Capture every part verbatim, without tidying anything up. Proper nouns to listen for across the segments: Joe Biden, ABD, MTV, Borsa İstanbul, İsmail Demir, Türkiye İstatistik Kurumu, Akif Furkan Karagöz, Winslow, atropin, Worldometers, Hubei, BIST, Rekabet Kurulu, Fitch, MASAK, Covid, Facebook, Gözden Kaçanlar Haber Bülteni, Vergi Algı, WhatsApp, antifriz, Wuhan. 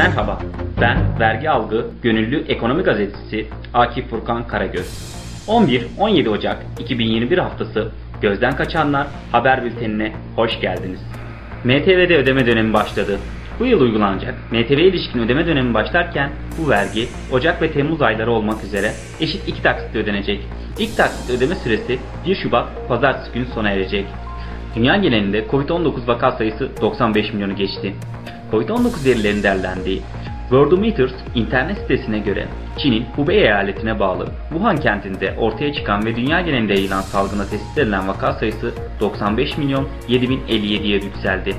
Merhaba, ben Vergi Algı Gönüllü Ekonomi Gazetesi Akif Furkan Karagöz. on bir on yedi Ocak iki bin yirmi bir haftası Gözden Kaçanlar Haber Bülteni'ne hoş geldiniz. M T V'de ödeme dönemi başladı. Bu yıl uygulanacak M T V'ye ilişkin ödeme dönemi başlarken bu vergi Ocak ve Temmuz ayları olmak üzere eşit iki taksitle ödenecek. İlk taksit ödeme süresi bir Şubat Pazartesi günü sona erecek. Dünya genelinde Covid on dokuz vaka sayısı doksan beş milyonu geçti. Covid on dokuz verilerinin derlendiği Worldometers internet sitesine göre Çin'in Hubei eyaletine bağlı Wuhan kentinde ortaya çıkan ve dünya genelinde yayılan salgına tespit edilen vaka sayısı doksan beş milyon yedi bin elli yedi'ye yükseldi.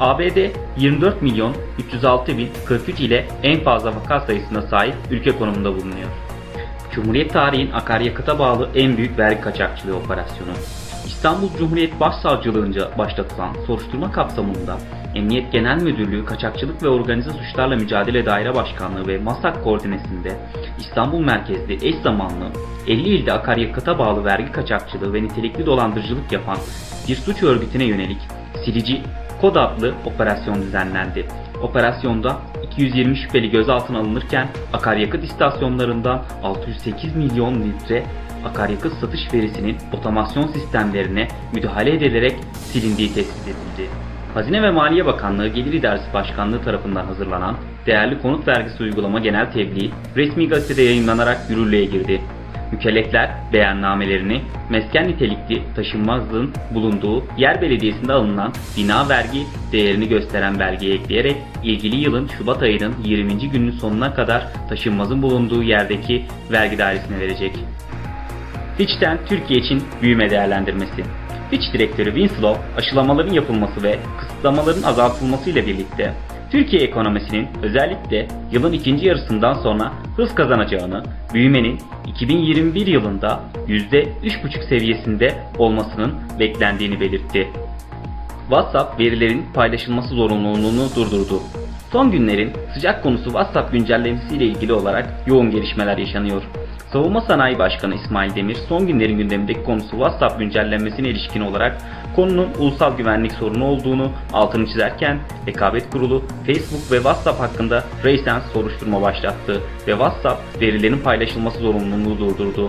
A B D yirmi dört milyon üç yüz altı bin kırk üç ile en fazla vaka sayısına sahip ülke konumunda bulunuyor. Cumhuriyet tarihin akaryakıta bağlı en büyük vergi kaçakçılığı operasyonu. İstanbul Cumhuriyet Başsavcılığınca başlatılan soruşturma kapsamında Emniyet Genel Müdürlüğü Kaçakçılık ve Organize Suçlarla Mücadele Daire Başkanlığı ve MASAK koordinesinde İstanbul merkezli eş zamanlı elli ilde akaryakıta bağlı vergi kaçakçılığı ve nitelikli dolandırıcılık yapan bir suç örgütüne yönelik silici kod adlı operasyon düzenlendi. Operasyonda iki yüz yirmi şüpheli gözaltına alınırken akaryakıt istasyonlarından altı yüz sekiz milyon litre akaryakıt satış verisinin otomasyon sistemlerine müdahale edilerek silindiği tespit edildi. Hazine ve Maliye Bakanlığı Gelir İdaresi Başkanlığı tarafından hazırlanan Değerli Konut Vergisi Uygulama Genel Tebliği resmi gazetede yayınlanarak yürürlüğe girdi. Mükellefler beyannamelerini mesken nitelikli taşınmazlığın bulunduğu yer belediyesinde alınan bina vergi değerini gösteren belgeye ekleyerek ilgili yılın Şubat ayının yirminci gününün sonuna kadar taşınmazın bulunduğu yerdeki vergi dairesine verecek. Fitch'ten Türkiye için büyüme değerlendirmesi. Fitch direktörü Winslow, aşılamaların yapılması ve kısıtlamaların azaltılması ile birlikte Türkiye ekonomisinin özellikle yılın ikinci yarısından sonra hız kazanacağını, büyümenin iki bin yirmi bir yılında yüzde üç virgül beş seviyesinde olmasının beklendiğini belirtti. WhatsApp verilerin paylaşılması zorunluluğunu durdurdu. Son günlerin sıcak konusu WhatsApp güncellemesiyle ilgili olarak yoğun gelişmeler yaşanıyor. Savunma Sanayi Başkanı İsmail Demir, son günlerin gündemindeki konusu WhatsApp güncellenmesine ilişkin olarak konunun ulusal güvenlik sorunu olduğunu altını çizerken, Rekabet Kurulu, Facebook ve WhatsApp hakkında reysen soruşturma başlattı ve WhatsApp verilerin paylaşılması zorunluluğunu durdurdu.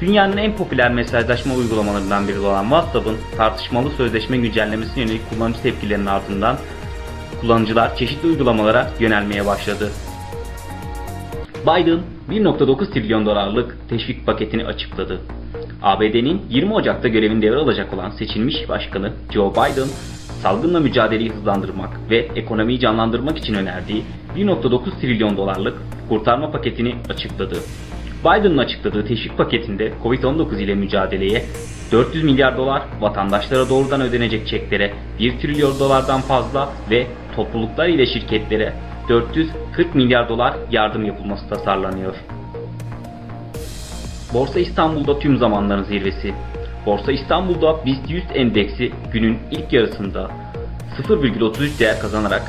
Dünyanın en popüler mesajlaşma uygulamalarından biri olan WhatsApp'ın tartışmalı sözleşme güncellemesine yönelik kullanıcı tepkilerinin ardından kullanıcılar çeşitli uygulamalara yönelmeye başladı. Biden bir virgül dokuz trilyon dolarlık teşvik paketini açıkladı. A B D'nin yirmi Ocak'ta görevini devralacak olan seçilmiş başkanı Joe Biden, salgınla mücadeleyi hızlandırmak ve ekonomiyi canlandırmak için önerdiği bir virgül dokuz trilyon dolarlık kurtarma paketini açıkladı. Biden'ın açıkladığı teşvik paketinde Covid on dokuz ile mücadeleye dört yüz milyar dolar, vatandaşlara doğrudan ödenecek çeklere bir trilyon dolardan fazla ve topluluklar ile şirketlere dört yüz kırk milyar dolar yardım yapılması tasarlanıyor. Borsa İstanbul'da tüm zamanların zirvesi. Borsa İstanbul'da BIST yüz endeksi günün ilk yarısında sıfır virgül otuz üç değer kazanarak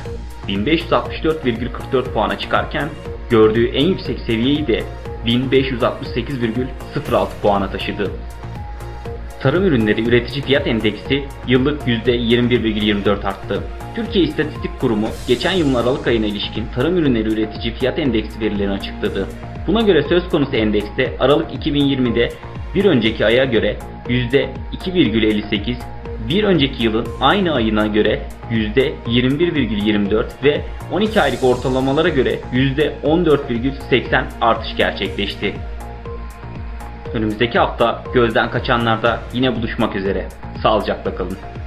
bin beş yüz altmış dört virgül kırk dört puana çıkarken gördüğü en yüksek seviyeyi de bin beş yüz altmış sekiz virgül sıfır altı puana taşıdı. Tarım ürünleri üretici fiyat endeksi yıllık yüzde yirmi bir virgül yirmi dört arttı. Türkiye İstatistik Kurumu geçen yılın Aralık ayına ilişkin tarım ürünleri üretici fiyat endeksi verilerini açıkladı. Buna göre söz konusu endekste Aralık iki bin yirmi'de bir önceki aya göre yüzde iki virgül elli sekiz, bir önceki yılın aynı ayına göre yüzde yirmi bir virgül yirmi dört ve on iki aylık ortalamalara göre yüzde on dört virgül seksen artış gerçekleşti. Önümüzdeki hafta Gözden Kaçanlar'da yine buluşmak üzere. Sağlıcakla kalın.